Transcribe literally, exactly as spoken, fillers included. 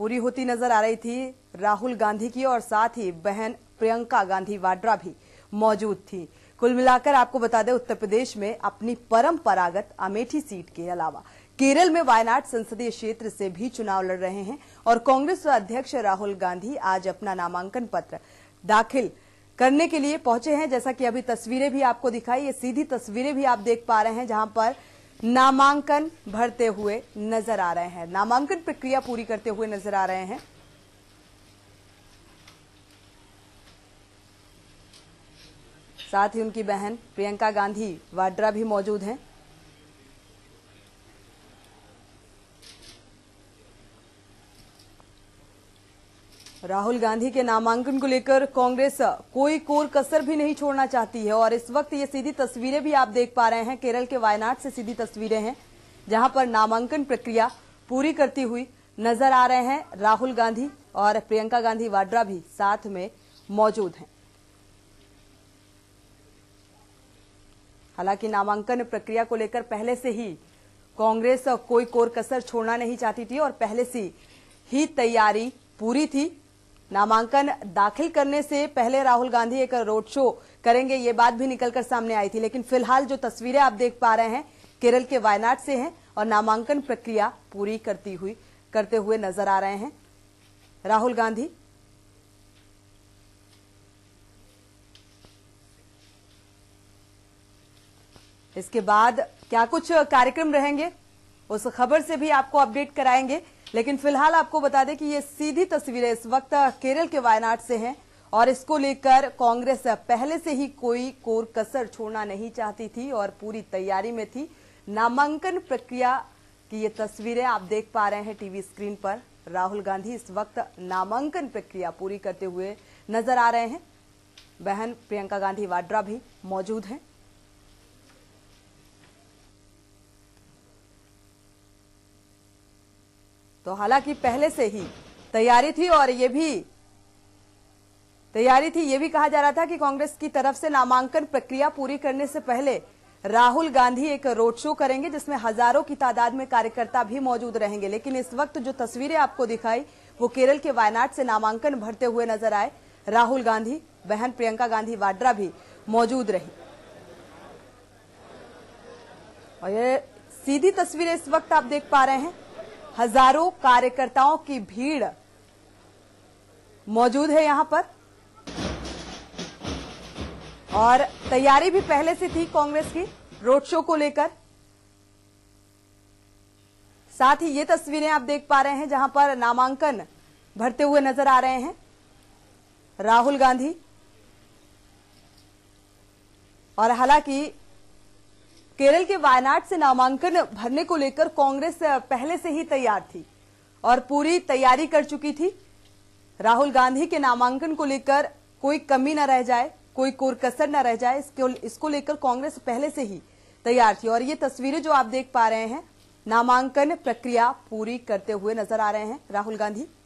पूरी होती नजर आ रही थी राहुल गांधी की, और साथ ही बहन प्रियंका गांधी वाड्रा भी मौजूद थी। कुल मिलाकर आपको बता दें, उत्तर प्रदेश में अपनी परंपरागत अमेठी सीट के अलावा केरल में वायनाड संसदीय क्षेत्र से भी चुनाव लड़ रहे हैं और कांग्रेस अध्यक्ष राहुल गांधी आज अपना नामांकन पत्र दाखिल करने के लिए पहुंचे हैं। जैसा कि अभी तस्वीरें भी आपको दिखाई, ये सीधी तस्वीरें भी आप देख पा रहे हैं जहां पर नामांकन भरते हुए नजर आ रहे हैं, नामांकन प्रक्रिया पूरी करते हुए नजर आ रहे हैं। साथ ही उनकी बहन प्रियंका गांधी वाड्रा भी मौजूद हैं। राहुल गांधी के नामांकन को लेकर कांग्रेस कोई कोर कसर भी नहीं छोड़ना चाहती है और इस वक्त ये सीधी तस्वीरें भी आप देख पा रहे हैं। केरल के वायनाड से सीधी तस्वीरें हैं जहां पर नामांकन प्रक्रिया पूरी करती हुई नजर आ रहे हैं। राहुल गांधी और प्रियंका गांधी वाड्रा भी साथ में मौजूद हैं। हालांकि नामांकन प्रक्रिया को लेकर पहले से ही कांग्रेस कोई कोर कसर छोड़ना नहीं चाहती थी और पहले से ही तैयारी पूरी थी। नामांकन दाखिल करने से पहले राहुल गांधी एक रोड शो करेंगे, ये बात भी निकलकर सामने आई थी। लेकिन फिलहाल जो तस्वीरें आप देख पा रहे हैं केरल के वायनाड से हैं और नामांकन प्रक्रिया पूरी करती हुई करते हुए नजर आ रहे हैं राहुल गांधी। इसके बाद क्या कुछ कार्यक्रम रहेंगे उस खबर से भी आपको अपडेट कराएंगे, लेकिन फिलहाल आपको बता दें कि ये सीधी तस्वीरें इस वक्त केरल के वायनाड से हैं और इसको लेकर कांग्रेस पहले से ही कोई कोर कसर छोड़ना नहीं चाहती थी और पूरी तैयारी में थी। नामांकन प्रक्रिया की ये तस्वीरें आप देख पा रहे हैं टीवी स्क्रीन पर। राहुल गांधी इस वक्त नामांकन प्रक्रिया पूरी करते हुए नजर आ रहे हैं। बहन प्रियंका गांधी वाड्रा भी मौजूद हैं। तो हालांकि पहले से ही तैयारी थी और ये भी तैयारी थी, ये भी कहा जा रहा था कि कांग्रेस की तरफ से नामांकन प्रक्रिया पूरी करने से पहले राहुल गांधी एक रोड शो करेंगे जिसमें हजारों की तादाद में कार्यकर्ता भी मौजूद रहेंगे। लेकिन इस वक्त जो तस्वीरें आपको दिखाई वो केरल के वायनाड से नामांकन भरते हुए नजर आए राहुल गांधी, बहन प्रियंका गांधी वाड्रा भी मौजूद रही। और ये सीधी तस्वीरें इस वक्त आप देख पा रहे हैं, हजारों कार्यकर्ताओं की भीड़ मौजूद है यहां पर और तैयारी भी पहले से थी कांग्रेस की रोड शो को लेकर। साथ ही ये तस्वीरें आप देख पा रहे हैं जहां पर नामांकन भरते हुए नजर आ रहे हैं राहुल गांधी। और हालांकि केरल के वायनाड से नामांकन भरने को लेकर कांग्रेस पहले से ही तैयार थी और पूरी तैयारी कर चुकी थी। राहुल गांधी के नामांकन को लेकर कोई कमी न रह जाए, कोई कोर कसर न रह जाए, इसको इसको लेकर कांग्रेस पहले से ही तैयार थी। और ये तस्वीरें जो आप देख पा रहे हैं नामांकन प्रक्रिया पूरी करते हुए नजर आ रहे हैं राहुल गांधी।